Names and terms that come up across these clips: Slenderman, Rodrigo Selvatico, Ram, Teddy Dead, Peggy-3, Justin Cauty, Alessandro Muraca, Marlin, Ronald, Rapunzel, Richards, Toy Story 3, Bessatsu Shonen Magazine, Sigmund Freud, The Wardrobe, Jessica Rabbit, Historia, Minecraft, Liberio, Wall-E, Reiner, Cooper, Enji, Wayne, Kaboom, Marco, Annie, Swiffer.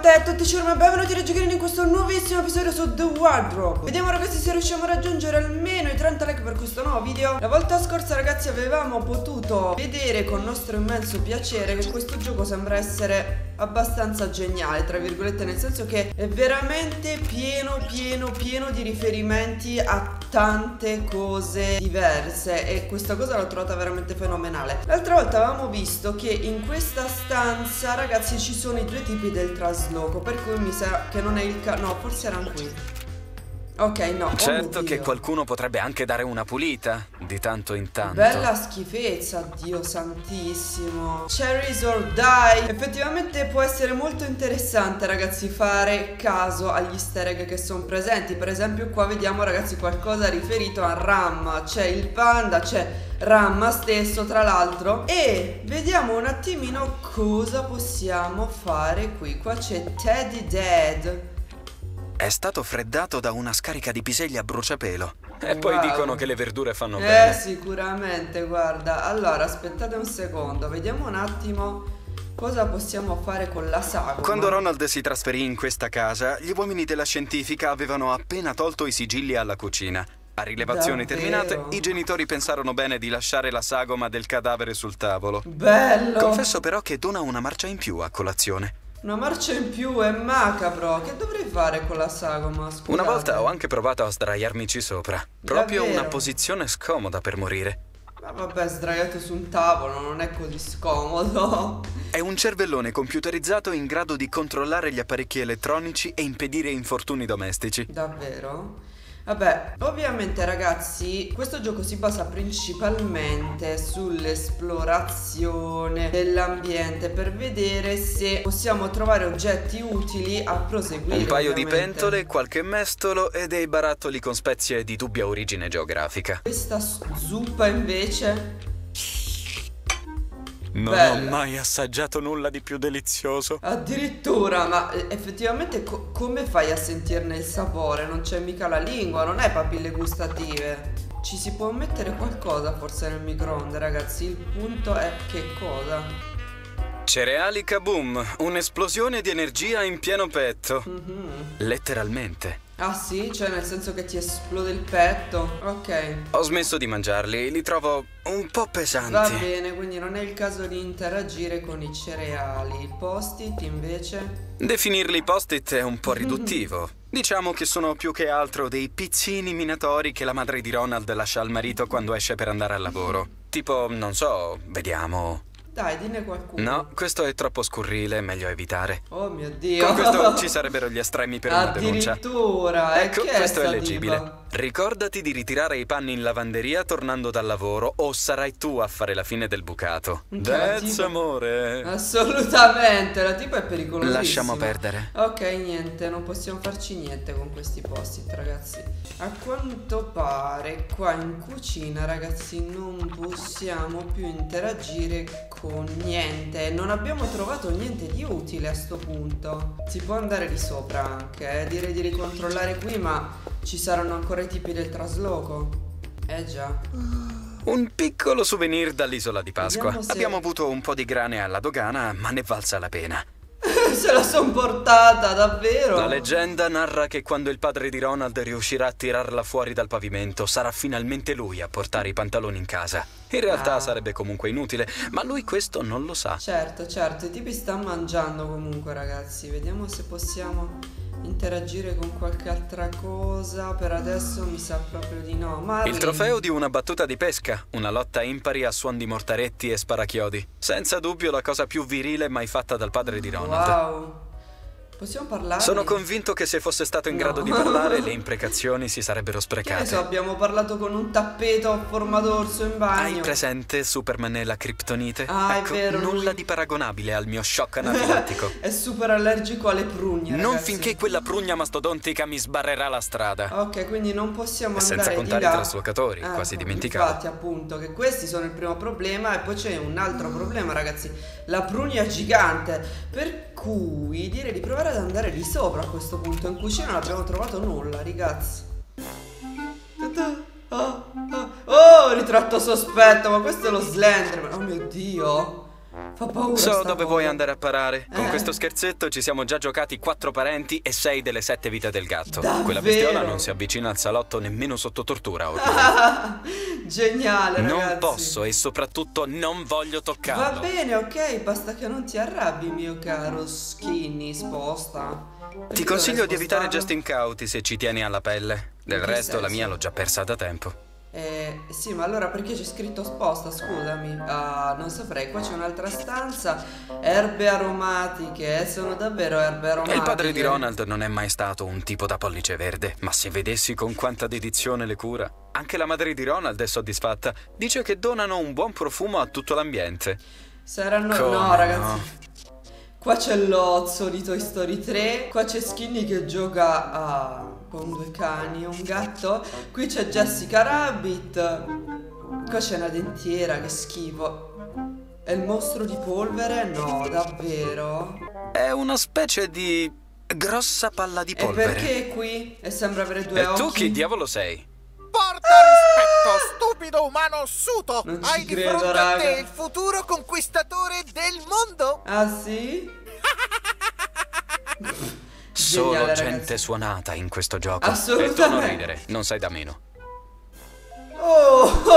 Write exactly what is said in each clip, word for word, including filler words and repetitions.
fatta è, tutti ciao e benvenuti a giocare in questo nuovissimo episodio su The Wardrobe. Vediamo ragazzi se riusciamo a raggiungere almeno i trenta like per questo nuovo video. La volta scorsa ragazzi avevamo potuto vedere con nostro immenso piacere che questo gioco sembra essere abbastanza geniale, tra virgolette, nel senso che è veramente pieno pieno pieno di riferimenti a tante cose diverse e questa cosa l'ho trovata veramente fenomenale. L'altra volta avevamo visto che in questa stanza ragazzi ci sono i due tipi del trasloco, per cui mi sa che non è il caso. No, forse erano qui. Ok, no. Certo, oh che qualcuno potrebbe anche dare una pulita di tanto in tanto. Bella schifezza, Dio santissimo. Cherries or die. Effettivamente può essere molto interessante ragazzi fare caso agli easter egg che sono presenti. Per esempio qua vediamo ragazzi qualcosa riferito a Ram. C'è il panda, c'è Ram stesso tra l'altro. E vediamo un attimino cosa possiamo fare qui. Qua c'è Teddy Dead. È stato freddato da una scarica di piseglia a bruciapelo. E poi wow, dicono che le verdure fanno eh, bene. Eh sicuramente, guarda. Allora aspettate un secondo, vediamo un attimo cosa possiamo fare con la sagoma. Quando Ronald si trasferì in questa casa, gli uomini della scientifica avevano appena tolto i sigilli alla cucina. A rilevazioni Davvero? terminate, i genitori pensarono bene di lasciare la sagoma del cadavere sul tavolo. Bello! Confesso però che dona una marcia in più a colazione. Una marcia in più è macabro. Che dovrei fare con la sagoma? Scusate. Una volta ho anche provato a sdraiarmici sopra. Proprio Davvero? una posizione scomoda per morire. Ma vabbè, sdraiato su un tavolo non è così scomodo. È un cervellone computerizzato in grado di controllare gli apparecchi elettronici e impedire infortuni domestici. Davvero? Vabbè, ovviamente ragazzi questo gioco si basa principalmente sull'esplorazione dell'ambiente per vedere se possiamo trovare oggetti utili a proseguire. Un paio ovviamente. di pentole, qualche mestolo e dei barattoli con spezie di dubbia origine geografica. Questa zuppa invece... Non Bella. ho mai assaggiato nulla di più delizioso. Addirittura, ma effettivamente co come fai a sentirne il sapore? Non c'è mica la lingua, non hai papille gustative. Ci si può mettere qualcosa forse nel microonde, ragazzi. Il punto è che cosa? Cereali Kaboom, un'esplosione di energia in pieno petto. Mm-hmm. Letteralmente. Ah sì? Cioè nel senso che ti esplode il petto? Ok. Ho smesso di mangiarli, li trovo un po' pesanti. Va bene, quindi non è il caso di interagire con i cereali. I post-it invece? Definirli post-it è un po' riduttivo. Diciamo che sono più che altro dei pizzini minatori che la madre di Ronald lascia al marito quando esce per andare al lavoro. Tipo, non so, vediamo... Dai, dinne qualcuno. No, questo è troppo scurrile, è meglio evitare. Oh mio Dio. Con questo ci sarebbero gli estremi per una denuncia. Addirittura. Ecco, questo è leggibile. Ricordati di ritirare i panni in lavanderia tornando dal lavoro o sarai tu a fare la fine del bucato. That's amore. Assolutamente, la tipa è pericolosissima. Lasciamo perdere. Ok, niente, non possiamo farci niente con questi post-it, ragazzi. A quanto pare qua in cucina, ragazzi, non possiamo più interagire con niente. Non abbiamo trovato niente di utile a sto punto. Si può andare di sopra anche, eh? Direi di ricontrollare qui, ma... Ci saranno ancora i tipi del trasloco? Eh già. Un piccolo souvenir dall'isola di Pasqua. Se... Abbiamo avuto un po' di grane alla dogana, ma ne è valsa la pena. Se la son portata, davvero? La leggenda narra che quando il padre di Ronald riuscirà a tirarla fuori dal pavimento, sarà finalmente lui a portare i pantaloni in casa. In realtà ah. sarebbe comunque inutile, ma lui questo non lo sa. Certo, certo, i tipi stanno mangiando comunque, ragazzi. Vediamo se possiamo... interagire con qualche altra cosa. Per adesso mi sa proprio di no. Marlin. Il trofeo di una battuta di pesca, una lotta impari a suon di mortaretti e sparachiodi. Senza dubbio la cosa più virile mai fatta dal padre di Ronald. Wow. Possiamo parlare? Sono convinto che se fosse stato in no. grado di parlare le imprecazioni si sarebbero sprecate. Adesso abbiamo parlato con un tappeto a forma d'orso in bagno. Hai presente Superman e la criptonite? Ah, ecco, è vero. Nulla di paragonabile al mio shock anafilattico. È super allergico alle prugne, ragazzi. Non finché quella prugna mastodontica mi sbarrerà la strada. Ok, quindi non possiamo andare senza contare i traslocatori, ah, quasi dimenticavo. Infatti, appunto, che questi sono il primo problema. E poi c'è un altro problema, ragazzi. La prugna gigante. Per cui direi di provare ad andare lì sopra a questo punto. In cucina non abbiamo trovato nulla, ragazzi. Oh, ritratto sospetto, ma questo è lo Slenderman. Oh mio Dio. Fa paura. So dove vuoi andare a parare. Con eh. questo scherzetto ci siamo già giocati quattro parenti e sei delle sette vite del gatto. Davvero? Quella bestiola non si avvicina al salotto nemmeno sotto tortura. Geniale, ragazzi. Non posso e soprattutto non voglio toccarlo. Va bene, ok, basta che non ti arrabbi, mio caro Skinny, sposta. Perché ti consiglio di evitare Justin Cauty se ci tieni alla pelle. Del resto senso? La mia l'ho già persa da tempo. Eh, sì, ma allora perché c'è scritto sposta, scusami? Ah, non saprei, qua c'è un'altra stanza. Erbe aromatiche, sono davvero erbe aromatiche. Il padre di Ronald non è mai stato un tipo da pollice verde, ma se vedessi con quanta dedizione le cura. Anche la madre di Ronald è soddisfatta, dice che donano un buon profumo a tutto l'ambiente. Saranno... Come no, ragazzi... No? Qua c'è l'ozzo di Toy Story tre, qua c'è Skinny che gioca a... con due cani e un gatto. Qui c'è Jessica Rabbit. Qua c'è una dentiera, che schifo. È il mostro di polvere? No, davvero? È una specie di grossa palla di polvere. E perché è qui? E sembra avere due e occhi. E tu chi diavolo sei? Porta ah! rispetto, stupido umano ossuto! Non ci Hai credo, di fronte raga. a te il futuro conquistatore del mondo? Ah sì? Solo Geniale, gente ragazzi. suonata in questo gioco. Assolutamente. E tu non ridere, non sai da meno. Oh, oh,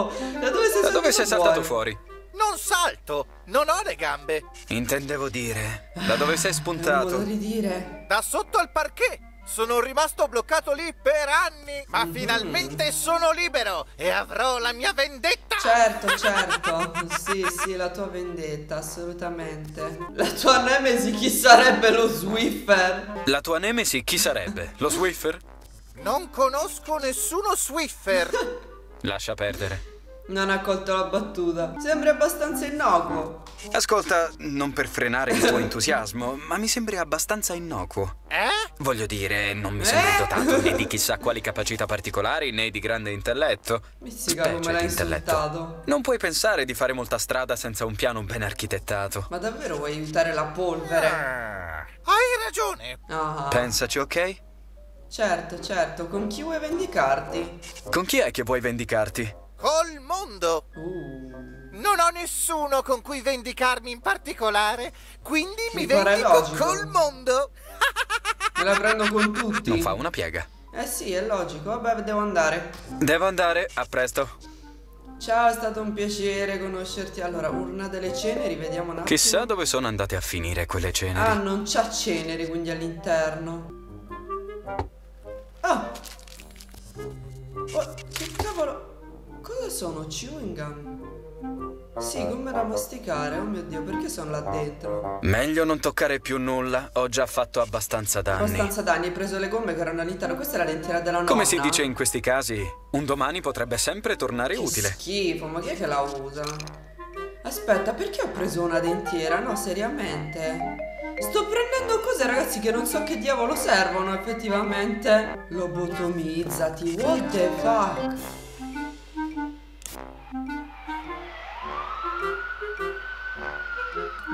oh. Da dove sei, da dove sei saltato fuori? Non salto, non ho le gambe. Intendevo dire, da dove sei spuntato? Non vorrei dire. Da sotto al parquet. Sono rimasto bloccato lì per anni, ma mm-hmm. finalmente sono libero e avrò la mia vendetta. Certo, certo, sì, sì, la tua vendetta, assolutamente. La tua nemesi chi sarebbe? Lo Swiffer? La tua nemesi chi sarebbe? Lo Swiffer? Non conosco nessuno Swiffer. Lascia perdere. Non ha colto la battuta. Sembri abbastanza innocuo. Ascolta, non per frenare il tuo entusiasmo, ma mi sembri abbastanza innocuo. Eh? Voglio dire, non mi eh? sembri dotato né di chissà quali capacità particolari né di grande intelletto. Mizzica, come l'hai insultato. Non puoi pensare di fare molta strada senza un piano ben architettato. Ma davvero vuoi aiutare la polvere? Ah, hai ragione. Ah. Pensaci, ok? Certo, certo. Con chi vuoi vendicarti? Con chi è che vuoi vendicarti? Col mondo! Uh. Non ho nessuno con cui vendicarmi in particolare, quindi mi, mi vendico col mondo! Me la prendo con tutti! Non fa una piega! Eh sì, è logico, vabbè, devo andare! Devo andare, a presto! Ciao, è stato un piacere conoscerti. Allora, urna delle ceneri, vediamo un attimo. Chissà dove sono andate a finire quelle ceneri. Ah, non c'ha ceneri, quindi all'interno. Ah! Oh, che cavolo! Cosa sono? Chewing gum? Sì, come da masticare, oh mio Dio, perché sono là dentro? Meglio non toccare più nulla, ho già fatto abbastanza danni. Abbastanza danni, hai preso le gomme che erano all'interno, questa è la lentiera della nonna. Come si dice in questi casi, un domani potrebbe sempre tornare che utile. Schifo, ma chi è che la usa? Aspetta, perché ho preso una dentiera? No, seriamente? Sto prendendo cose, ragazzi, che non so che diavolo servono, effettivamente. Lobotomizzati, what the fuck?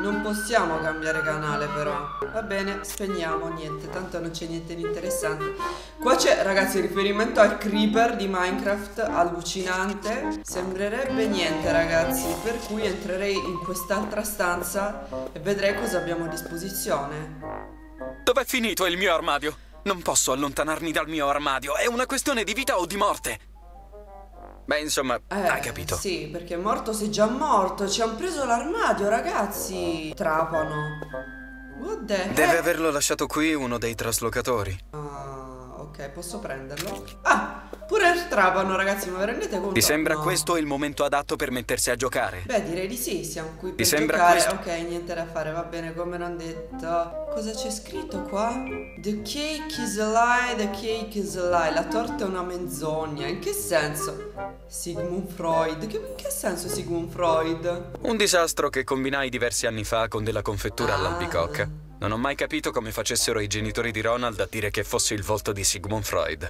Non possiamo cambiare canale però. Va bene, spegniamo, niente, tanto non c'è niente di interessante. Qua c'è, ragazzi, riferimento al creeper di Minecraft, allucinante. Sembrerebbe niente, ragazzi, per cui entrerei in quest'altra stanza e vedrei cosa abbiamo a disposizione. Dov'è finito il mio armadio? Non posso allontanarmi dal mio armadio, è una questione di vita o di morte. Beh, insomma, eh, hai capito. Sì, perché morto sei già morto. Ci hanno preso l'armadio, ragazzi. Trapano. What the heck? Deve averlo lasciato qui uno dei traslocatori. Ah, ok, posso prenderlo. Ah, pure il trapano, ragazzi, ma vi rendete conto? Ti sembra no. questo il momento adatto per mettersi a giocare? Beh, direi di sì, siamo qui per Ti giocare questo? Ok, niente da fare, va bene, come non detto. Cosa c'è scritto qua? The cake is a lie, the cake is a lie. La torta è una menzogna, in che senso? Sigmund Freud, che, in che senso Sigmund Freud? Un disastro che combinai diversi anni fa con della confettura ah. all'albicocca. Non ho mai capito come facessero i genitori di Ronald a dire che fosse il volto di Sigmund Freud.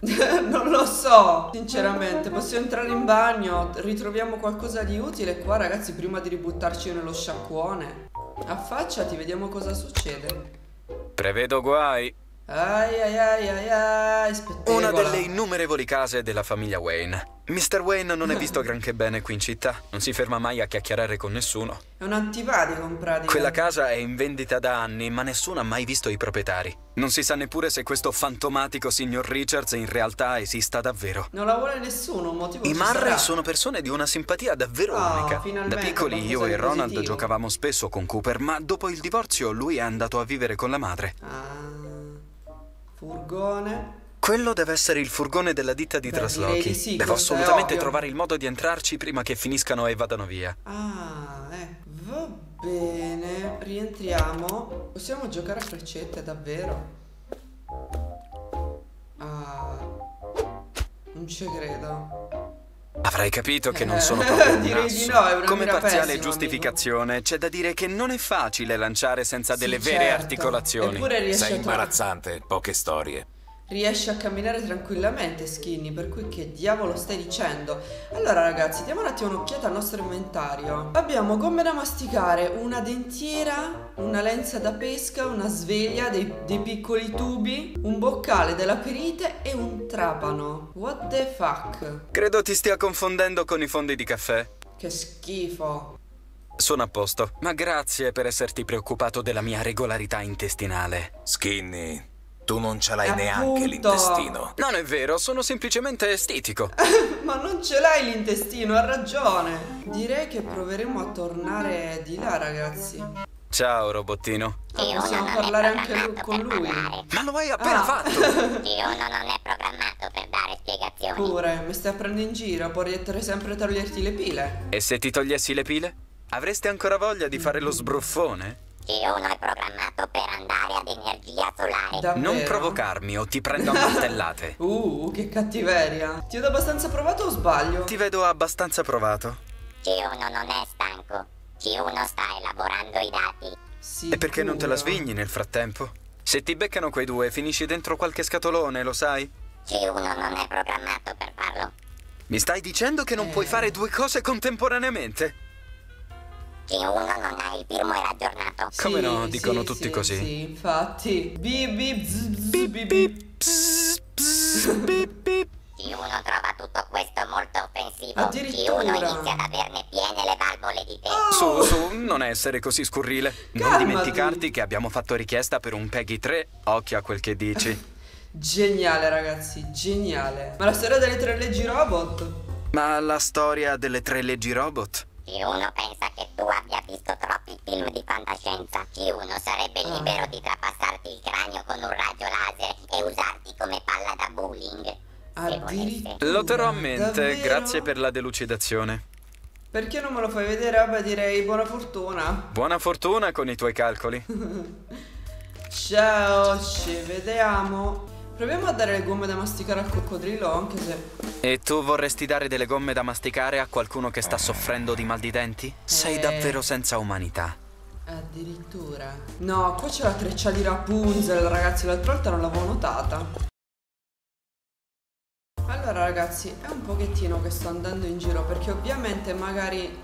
Non lo so, sinceramente. Possiamo entrare in bagno, ritroviamo qualcosa di utile qua, ragazzi, prima di ributtarci nello sciacquone. Affacciati, vediamo cosa succede. Prevedo guai. Ai ai ai ai ai, spettegola. Una delle innumerevoli case della famiglia Wayne. mister Wayne non è visto granché bene qui in città, non si ferma mai a chiacchierare con nessuno. È un antipatico in pratica. Quella casa è in vendita da anni, ma nessuno ha mai visto i proprietari. Non si sa neppure se questo fantomatico signor Richards in realtà esista davvero. Non la vuole nessuno, un motivo I Marlin sono persone di una simpatia davvero oh, unica. Da piccoli io e Ronald positivo. giocavamo spesso con Cooper, ma dopo il divorzio lui è andato a vivere con la madre. Ah... Furgone. Quello deve essere il furgone della ditta di Beh, traslochi. Di sì, Devo assolutamente trovare il modo di entrarci prima che finiscano e vadano via. Ah, eh. Va bene. Rientriamo. Possiamo giocare a freccette, davvero? Ah. Non ci credo. Avrai capito che non eh. sono proprio un Direi di no, è una Come parziale pessima, giustificazione c'è da dire che non è facile lanciare senza sì, delle vere certo. articolazioni. Sei imbarazzante, poche storie. Riesce a camminare tranquillamente, Skinny, per cui che diavolo stai dicendo? Allora ragazzi, diamo un attimo un'occhiata al nostro inventario. Abbiamo gomme da masticare, una dentiera, una lenza da pesca, una sveglia, dei, dei piccoli tubi, un boccale della perite e un trapano. What the fuck? Credo ti stia confondendo con i fondi di caffè. Che schifo. Sono a posto, ma grazie per esserti preoccupato della mia regolarità intestinale. Skinny... Tu non ce l'hai neanche l'intestino. Non è vero, sono semplicemente estetico. Ma non ce l'hai l'intestino, ha ragione. Direi che proveremo a tornare di là, ragazzi. Ciao, robottino. G uno possiamo non parlare è anche lui, con lui. Parlare. Ma lo hai appena ah. fatto. G uno non è programmato per dare spiegazioni. Pure, mi stai prendendo in giro, puoi poter sempre toglierti le pile. E se ti togliessi le pile? Avresti ancora voglia di fare mm. lo sbruffone? G uno è programmato per andare ad energia solare. Davvero? Non provocarmi o ti prendo a martellate. Uh, che cattiveria. Ti vedo abbastanza provato o sbaglio? Ti vedo abbastanza provato. G uno non è stanco. G uno sta elaborando i dati. Sicuro. E perché non te la svegli nel frattempo? Se ti beccano quei due finisci dentro qualche scatolone, lo sai? G uno non è programmato per farlo. Mi stai dicendo che non eh. puoi fare due cose contemporaneamente? G uno non ha il firmware aggiornato. Sì, Come no, dicono sì, tutti sì, così. Sì, infatti. Bip bip bip bip bip bip. G uno trova tutto questo molto offensivo. G uno inizia ad averne piene le valvole di testa. Oh. Su, su, non essere così scurrile. Calmati. Non dimenticarti che abbiamo fatto richiesta per un Peggy tre. Occhio a quel che dici. Geniale, ragazzi, geniale. Ma la storia delle tre leggi robot? Ma la storia delle tre leggi robot? G uno pensa che tu abbia visto troppi film di fantascienza. G uno sarebbe libero di trapassarti il cranio con un raggio laser e usarti come palla da bowling. Lo terrò a mente, Davvero? grazie per la delucidazione. Perché non me lo fai vedere? Vabbè, direi buona fortuna. Buona fortuna con i tuoi calcoli. Ciao, ci vediamo. Proviamo a dare le gomme da masticare al coccodrillo, anche se... E tu vorresti dare delle gomme da masticare a qualcuno che sta soffrendo di mal di denti? E... Sei davvero senza umanità. Addirittura. No, qua c'è la treccia di Rapunzel, ragazzi, l'altra volta non l'avevo notata. Allora, ragazzi, è un pochettino che sto andando in giro, perché ovviamente magari...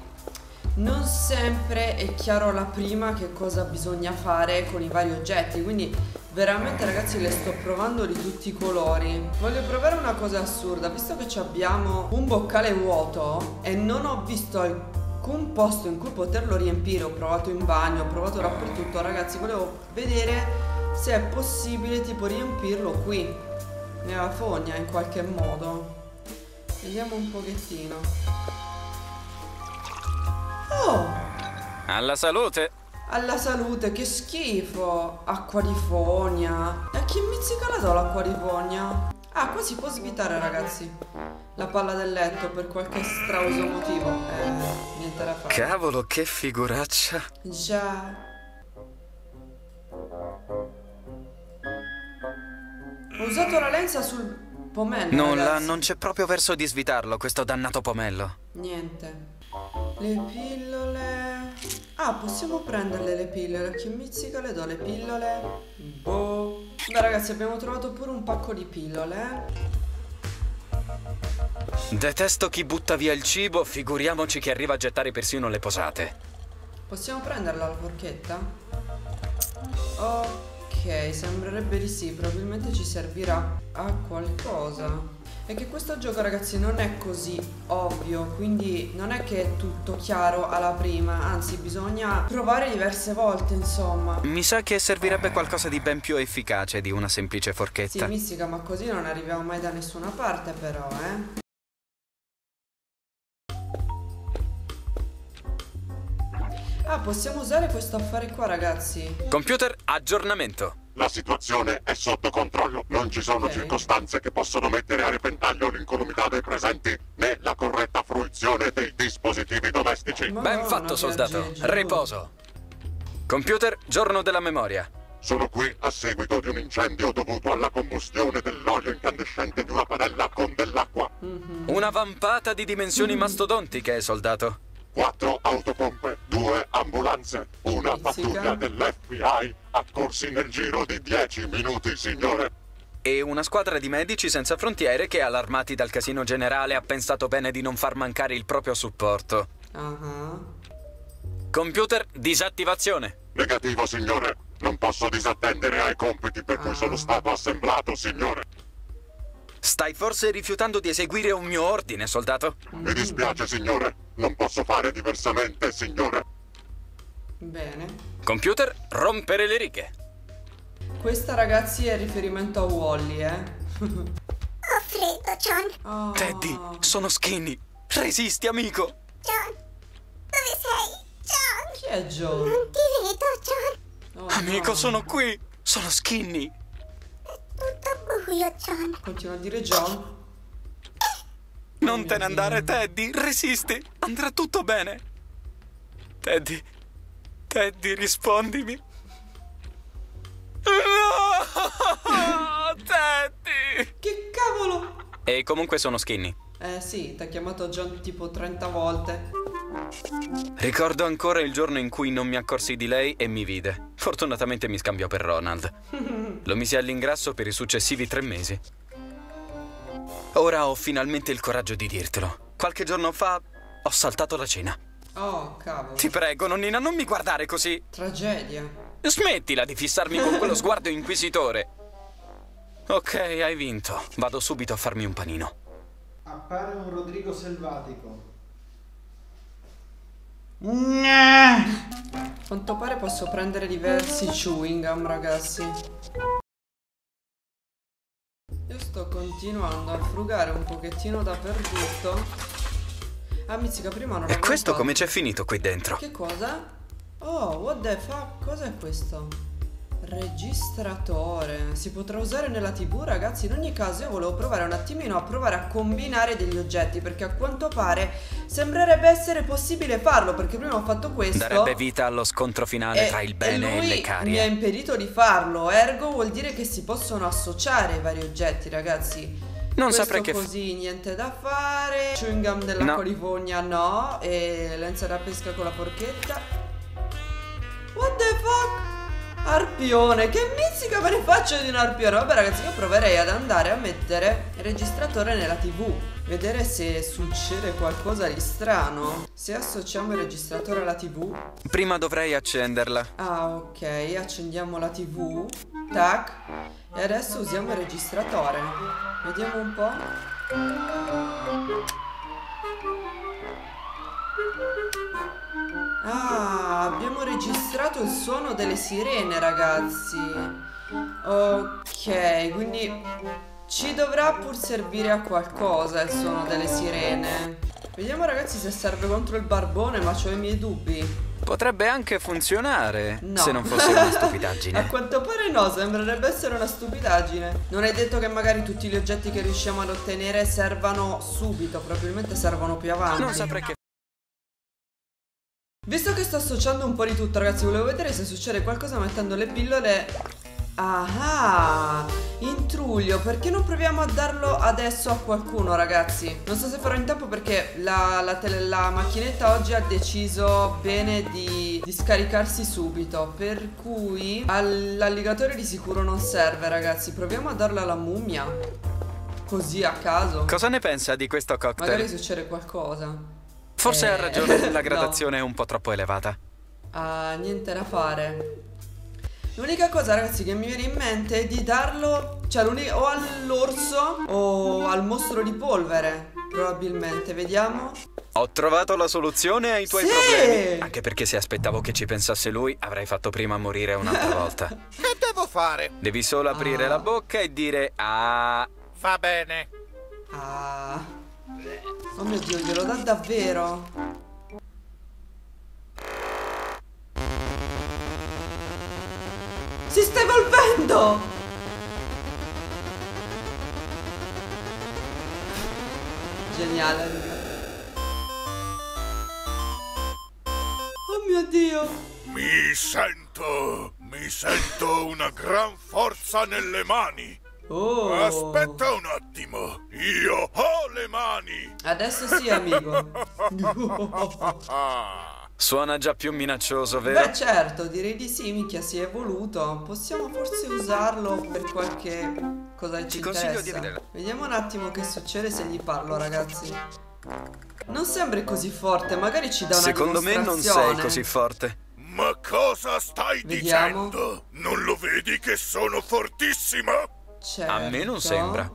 non sempre è chiaro alla prima che cosa bisogna fare con i vari oggetti, quindi veramente ragazzi le sto provando di tutti i colori. Voglio provare una cosa assurda, visto che abbiamo un boccale vuoto e non ho visto alcun posto in cui poterlo riempire, ho provato in bagno, ho provato dappertutto, ragazzi, volevo vedere se è possibile tipo riempirlo qui, nella fogna in qualche modo. Vediamo un pochettino. Oh. Alla salute! Alla salute, che schifo! Acqua di fogna! E a chi mizzica la do l'acqua di fogna? Ah, qua si può svitare, ragazzi, la palla del letto per qualche strauso motivo. Eh, niente da fare. Cavolo, che figuraccia! Già. Ho usato la lenza sul pomello. Nulla, non c'è proprio verso di svitarlo, questo dannato pomello. Niente. Le pillole... Ah, possiamo prenderle le pillole. Chi mizzica le do le pillole? Boh. Beh ragazzi, abbiamo trovato pure un pacco di pillole. Detesto chi butta via il cibo, figuriamoci chi arriva a gettare persino le posate. Possiamo prenderla la forchetta? Ok. Ok, sembrerebbe di sì, probabilmente ci servirà a qualcosa. E che questo gioco, ragazzi, non è così ovvio, quindi non è che è tutto chiaro alla prima, anzi bisogna provare diverse volte, insomma. Mi sa che servirebbe qualcosa di ben più efficace di una semplice forchetta. Sì, mistica, ma così non arriviamo mai da nessuna parte però, eh. Ah, possiamo usare questo affare qua, ragazzi. Computer, aggiornamento. La situazione è sotto controllo. Non ci sono okay. circostanze che possono mettere a repentaglio l'incolumità dei presenti né la corretta fruizione dei dispositivi domestici. Ma ben fatto, soldato. Riposo. Computer, giorno della memoria. Sono qui a seguito di un incendio dovuto alla combustione dell'olio incandescente di una padella con dell'acqua. Mm-hmm. Una vampata di dimensioni mm-hmm. mastodontiche, soldato. Quattro autopompe, due ambulanze, una pattuglia dell'F B I accorsi nel giro di dieci minuti, signore. E una squadra di medici senza frontiere che, allarmati dal casino generale, ha pensato bene di non far mancare il proprio supporto. Uh-huh. Computer, disattivazione. Negativo, signore. Non posso disattendere ai compiti per cui uh-huh. sono stato assemblato, signore. Stai forse rifiutando di eseguire un mio ordine, soldato? Mi dispiace, signore. Non posso fare diversamente, signore. Bene. Computer, rompere le righe. Questa, ragazzi, è riferimento a Wall-E, eh? Ho freddo, John. Oh. Teddy, sono skinny. Resisti, amico. John, dove sei? John. Chi è John? Non ti vedo, John. Oh, amico, no. sono qui. Sono skinny. Tutto buio, John. Continua a dire John. Non te ne andare, Teddy. Resisti. Andrà tutto bene. Teddy. Teddy, rispondimi. No! Teddy! Che cavolo? E comunque sono skinny. Eh sì, t'ha chiamato John tipo trenta volte. Ricordo ancora il giorno in cui non mi accorsi di lei e mi vide. Fortunatamente mi scambiò per Ronald. Lo misi all'ingrasso per i successivi tre mesi. Ora ho finalmente il coraggio di dirtelo. Qualche giorno fa ho saltato la cena. Oh, cavolo. Ti prego, nonnina, non mi guardare così. Tragedia. Smettila di fissarmi con quello sguardo inquisitore. Ok, hai vinto. Vado subito a farmi un panino. Appare un Rodrigo Selvatico. A quanto pare posso prendere diversi chewing gum, ragazzi. Io sto continuando a frugare un pochettino dappertutto. Ah, mizzica, prima non... E questo come c'è finito qui dentro? Che cosa? Oh, what the fuck? Cos'è questo? Registratore. Si potrà usare nella TV, ragazzi. In ogni caso io volevo provare un attimino a provare a combinare degli oggetti, perché a quanto pare sembrerebbe essere possibile farlo, perché prima ho fatto questo. Darebbe vita allo scontro finale e, tra il bene e, lui e le carie. Mi ha impedito di farlo, ergo vuol dire che si possono associare i vari oggetti, ragazzi. Non questo saprei che... così, niente da fare. Chewing gum della no. colivogna, no. E lenza da pesca con la forchetta. What the fuck? Arpione, che mizzica me ne faccio di un arpione? Vabbè, ragazzi, io proverei ad andare a mettere il registratore nella TV, vedere se succede qualcosa di strano. Se associamo il registratore alla TV. Prima dovrei accenderla. Ah, ok, accendiamo la TV. Tac. E adesso usiamo il registratore. Vediamo un po'. Ah, abbiamo registrato il suono delle sirene, ragazzi. Ok, quindi ci dovrà pur servire a qualcosa il suono delle sirene. Vediamo, ragazzi, se serve contro il barbone, ma ho i miei dubbi. Potrebbe anche funzionare, no. se non fosse una stupidaggine. A quanto pare no, sembrerebbe essere una stupidaggine. Non è detto che magari tutti gli oggetti che riusciamo ad ottenere servano subito, probabilmente servono più avanti. Non saprei che... Visto che sto associando un po' di tutto, ragazzi, volevo vedere se succede qualcosa mettendo le pillole. Ah, intruglio. Perché non proviamo a darlo adesso a qualcuno, ragazzi? Non so se farò in tempo, perché la, la, tele, la macchinetta oggi ha deciso bene di, di scaricarsi subito. Per cui all'alligatore di sicuro non serve, ragazzi. Proviamo a darlo alla mummia, così a caso. Cosa ne pensa di questo cocktail? Magari succede qualcosa. Forse eh, ha ragione, la gradazione no. è un po' troppo elevata. Ah, niente da fare. L'unica cosa, ragazzi, che mi viene in mente è di darlo, cioè, o all'orso o al mostro di polvere, probabilmente. Vediamo. Ho trovato la soluzione ai tuoi sì. problemi. Anche perché se aspettavo che ci pensasse lui, avrei fatto prima a morire un'altra volta. Che devo fare? Devi solo aprire ah. la bocca e dire ah. Va bene. Ah. Oh mio Dio, glielo dà davvero? Si sta evolvendo! Geniale, raga. Oh mio Dio! Mi sento... Mi sento una gran forza nelle mani! Oh. Aspetta un attimo, io ho le mani! Adesso sì, amico! Suona già più minaccioso, vero? Beh certo, direi di sì, minchia, si è evoluto. Possiamo forse usarlo per qualche cosa che ci interessa. Ti consiglio di... Vediamo un attimo che succede se gli parlo, ragazzi. Non sembri così forte, magari ci dà una Secondo me non sei così forte. Ma cosa stai Vediamo. dicendo? Non lo vedi che sono fortissima? Certo. A me non sembra.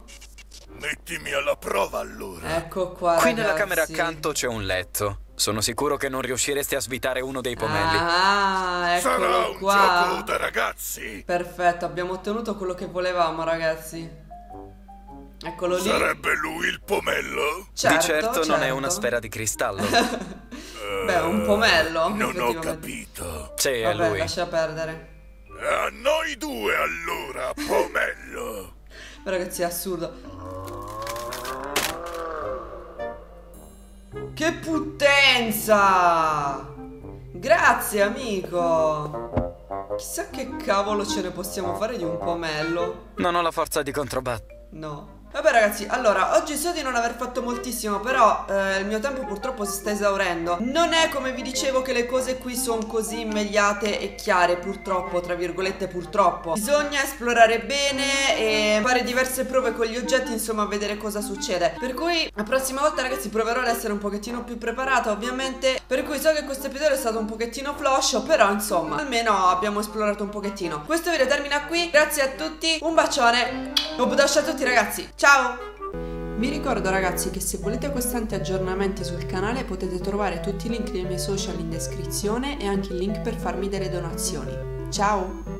Mettimi alla prova allora. Ecco qua, ragazzi. Qui nella camera accanto c'è un letto. Sono sicuro che non riusciresti a svitare uno dei pomelli. Ah, eccolo qua. Sarà un gioco da ragazzi. Perfetto, abbiamo ottenuto quello che volevamo, ragazzi. Eccolo lì. Sarebbe lui il pomello? Certo, di certo, certo non è una sfera di cristallo. uh, Beh, un pomello. Non ho capito. Sì, è Vabbè, lui. lascia perdere. A noi due allora, pomello. Ragazzi, è assurdo. Che puttenza! Grazie, amico! Chissà che cavolo ce ne possiamo fare di un pomello. Non ho la forza di controbattere. No. Vabbè, ragazzi, allora, oggi so di non aver fatto moltissimo, però eh, il mio tempo purtroppo si sta esaurendo. Non è, come vi dicevo, che le cose qui sono così immediate e chiare, purtroppo, tra virgolette purtroppo. Bisogna esplorare bene e fare diverse prove con gli oggetti, insomma, vedere cosa succede. Per cui la prossima volta, ragazzi, proverò ad essere un pochettino più preparata, ovviamente. Per cui so che questo episodio è stato un pochettino floscio, però, insomma, almeno abbiamo esplorato un pochettino. Questo video termina qui, grazie a tutti, un bacione, un bacio a tutti, ragazzi. Ciao! Vi ricordo, ragazzi, che se volete costanti aggiornamenti sul canale potete trovare tutti i link dei miei social in descrizione e anche il link per farmi delle donazioni. Ciao!